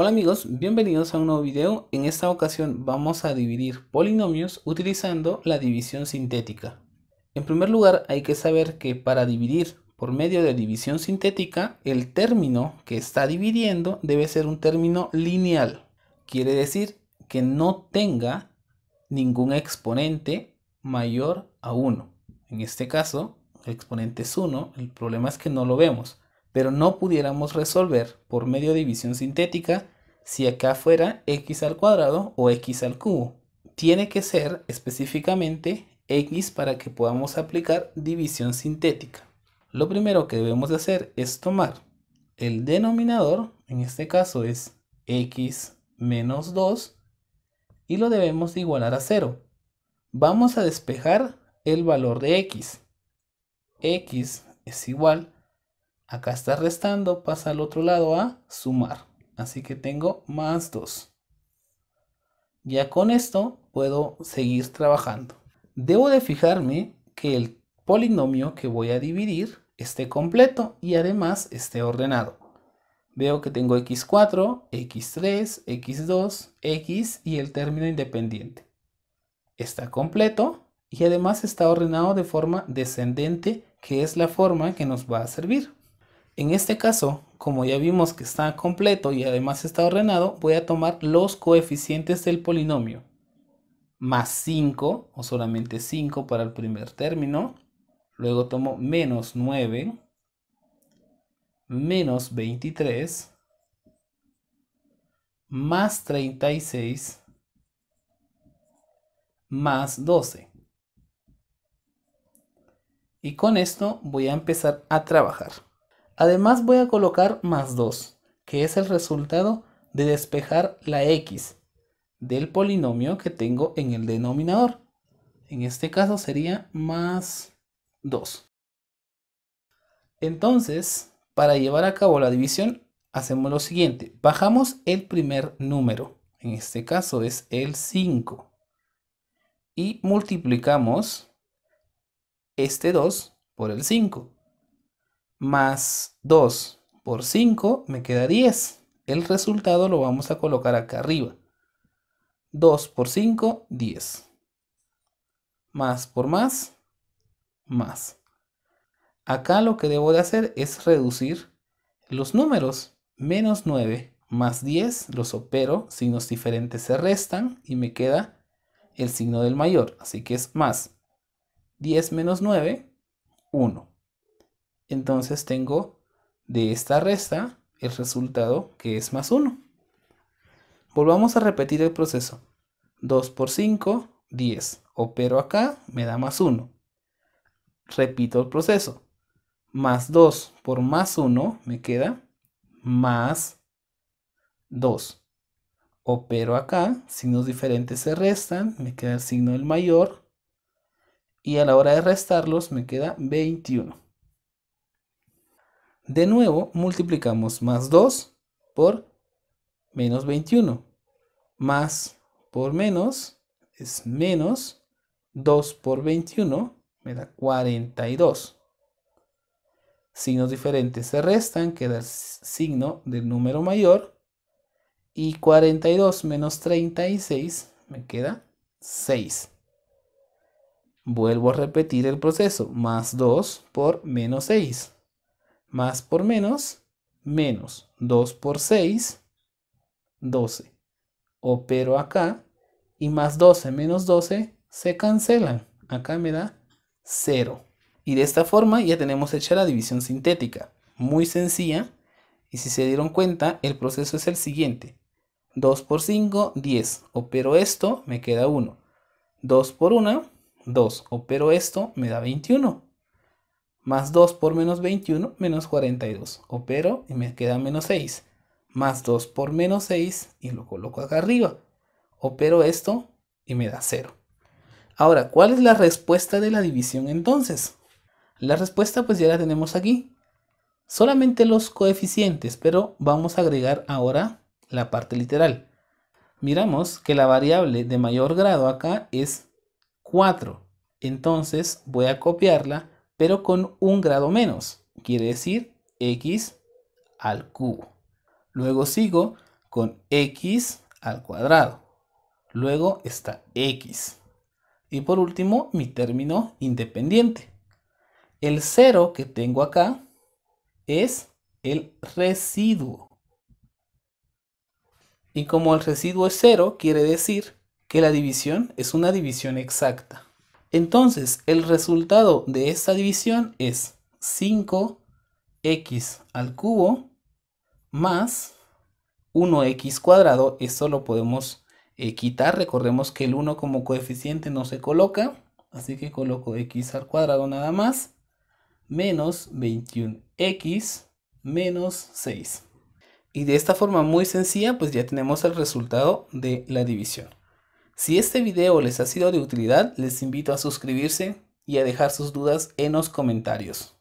Hola amigos, bienvenidos a un nuevo video. En esta ocasión vamos a dividir polinomios utilizando la división sintética. En primer lugar hay que saber que para dividir por medio de división sintética, el término que está dividiendo debe ser un término lineal. Quiere decir que no tenga ningún exponente mayor a 1. En este caso, el exponente es 1, el problema es que no lo vemos. Pero no pudiéramos resolver por medio de división sintética si acá fuera x al cuadrado o x al cubo. Tiene que ser específicamente x para que podamos aplicar división sintética. Lo primero que debemos de hacer es tomar el denominador, en este caso es x menos 2, y lo debemos de igualar a 0. Vamos a despejar el valor de x. X es igual a acá está restando, pasa al otro lado a sumar. Así que tengo más 2. Ya con esto puedo seguir trabajando. Debo de fijarme que el polinomio que voy a dividir esté completo y además esté ordenado. Veo que tengo x4, x3, x2, x y el término independiente. Está completo y además está ordenado de forma descendente, que es la forma que nos va a servir. En este caso, como ya vimos que está completo y además está ordenado, voy a tomar los coeficientes del polinomio. Más 5, o solamente 5 para el primer término. Luego tomo menos 9, menos 23, más 36, más 12. Y con esto voy a empezar a trabajar. Además voy a colocar más 2, que es el resultado de despejar la x del polinomio que tengo en el denominador. En este caso sería más 2. Entonces, para llevar a cabo la división, hacemos lo siguiente. Bajamos el primer número, en este caso es el 5. Y multiplicamos este 2 por el 5. Más 2 por 5 me queda 10. El resultado lo vamos a colocar acá arriba. 2 por 5, 10. Más por más, más. Acá lo que debo de hacer es reducir los números. Menos 9 más 10, los opero, signos diferentes se restan y me queda el signo del mayor. Así que es más 10 menos 9, 1. Entonces tengo de esta resta el resultado que es más 1. Volvamos a repetir el proceso. 2 por 5, 10. Opero acá, me da más 1. Repito el proceso. Más 2 por más 1 me queda más 2. Opero acá, signos diferentes se restan, me queda el signo del mayor. Y a la hora de restarlos me queda 21. De nuevo multiplicamos más 2 por menos 21. Más por menos es menos 2 por 21 me da 42. Signos diferentes se restan, queda el signo del número mayor. Y 42 menos 36 me queda 6. Vuelvo a repetir el proceso. Más 2 por menos 6. Más por menos, menos 2 por 6, 12. Opero acá y más 12 menos 12 se cancelan. Acá me da 0. Y de esta forma ya tenemos hecha la división sintética. Muy sencilla. Y si se dieron cuenta, el proceso es el siguiente. 2 por 5, 10. Opero esto, me queda 1. 2 por 1, 2. Opero esto, me da 21. Más 2 por menos 21, menos 42. Opero y me queda menos 6. Más 2 por menos 6 y lo coloco acá arriba. Opero esto y me da 0. Ahora, ¿cuál es la respuesta de la división entonces? La respuesta pues ya la tenemos aquí. Solamente los coeficientes, pero vamos a agregar ahora la parte literal. Miramos que la variable de mayor grado acá es 4. Entonces voy a copiarla, pero con un grado menos, quiere decir x al cubo. Luego sigo con x al cuadrado. Luego está x. Y por último, mi término independiente. El 0 que tengo acá es el residuo. Y como el residuo es 0, quiere decir que la división es una división exacta. Entonces, el resultado de esta división es 5x al cubo más 1x cuadrado. Esto lo podemos quitar. Recordemos que el 1 como coeficiente no se coloca, así que coloco x al cuadrado nada más, menos 21x menos 6. Y de esta forma muy sencilla, pues ya tenemos el resultado de la división. Si este video les ha sido de utilidad, les invito a suscribirse y a dejar sus dudas en los comentarios.